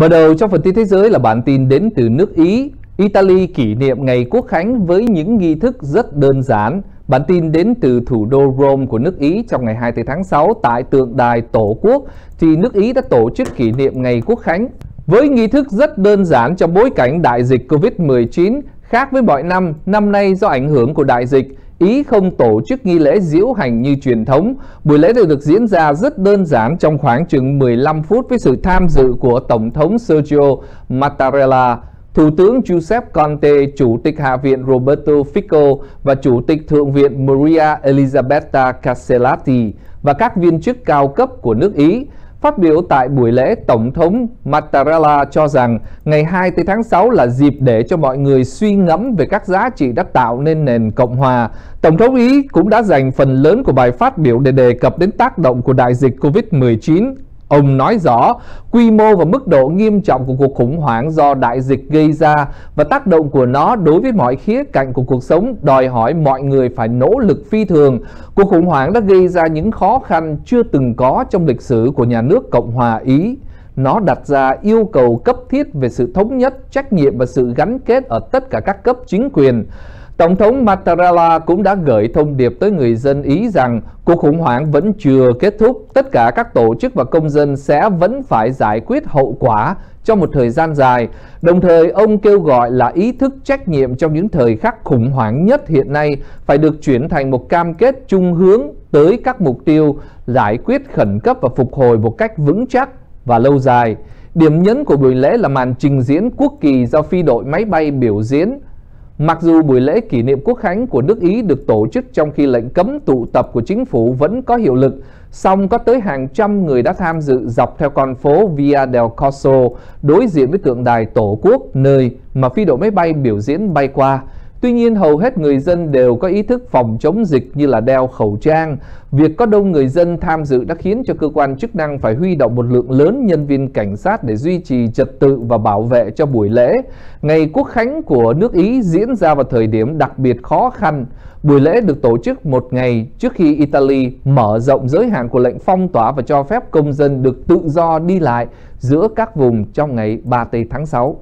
Mở đầu trong phần tin thế giới là bản tin đến từ nước Ý. Italy kỷ niệm ngày quốc khánh với những nghi thức rất đơn giản. Bản tin đến từ thủ đô Rome của nước Ý. Trong ngày 24 tháng 6 tại tượng đài Tổ quốc thì nước Ý đã tổ chức kỷ niệm ngày quốc khánh với nghi thức rất đơn giản trong bối cảnh đại dịch Covid-19. Khác với mọi năm, năm nay do ảnh hưởng của đại dịch, Ý không tổ chức nghi lễ diễu hành như truyền thống. Buổi lễ được diễn ra rất đơn giản trong khoảng chừng 15 phút với sự tham dự của Tổng thống Sergio Mattarella, Thủ tướng Giuseppe Conte, Chủ tịch Hạ viện Roberto Fico và Chủ tịch Thượng viện Maria Elisabetta Castellati và các viên chức cao cấp của nước Ý. Phát biểu tại buổi lễ, Tổng thống Mattarella cho rằng ngày 24 tháng 6 là dịp để cho mọi người suy ngẫm về các giá trị đã tạo nên nền Cộng hòa. Tổng thống Ý cũng đã dành phần lớn của bài phát biểu để đề cập đến tác động của đại dịch Covid-19. Ông nói rõ quy mô và mức độ nghiêm trọng của cuộc khủng hoảng do đại dịch gây ra và tác động của nó đối với mọi khía cạnh của cuộc sống đòi hỏi mọi người phải nỗ lực phi thường. Cuộc khủng hoảng đã gây ra những khó khăn chưa từng có trong lịch sử của nhà nước Cộng hòa Ý. Nó đặt ra yêu cầu cấp thiết về sự thống nhất, trách nhiệm và sự gắn kết ở tất cả các cấp chính quyền. Tổng thống Mattarella cũng đã gửi thông điệp tới người dân Ý rằng cuộc khủng hoảng vẫn chưa kết thúc. Tất cả các tổ chức và công dân sẽ vẫn phải giải quyết hậu quả trong một thời gian dài. Đồng thời, ông kêu gọi là ý thức trách nhiệm trong những thời khắc khủng hoảng nhất hiện nay phải được chuyển thành một cam kết chung hướng tới các mục tiêu giải quyết khẩn cấp và phục hồi một cách vững chắc và lâu dài. Điểm nhấn của buổi lễ là màn trình diễn quốc kỳ do phi đội máy bay biểu diễn. Mặc dù buổi lễ kỷ niệm quốc khánh của nước Ý được tổ chức trong khi lệnh cấm tụ tập của chính phủ vẫn có hiệu lực, song có tới hàng trăm người đã tham dự dọc theo con phố Via del Corso đối diện với tượng đài Tổ quốc, nơi mà phi đội máy bay biểu diễn bay qua. Tuy nhiên, hầu hết người dân đều có ý thức phòng chống dịch như là đeo khẩu trang. Việc có đông người dân tham dự đã khiến cho cơ quan chức năng phải huy động một lượng lớn nhân viên cảnh sát để duy trì trật tự và bảo vệ cho buổi lễ. Ngày quốc khánh của nước Ý diễn ra vào thời điểm đặc biệt khó khăn. Buổi lễ được tổ chức một ngày trước khi Italy mở rộng giới hạn của lệnh phong tỏa và cho phép công dân được tự do đi lại giữa các vùng trong ngày 30 tháng 6.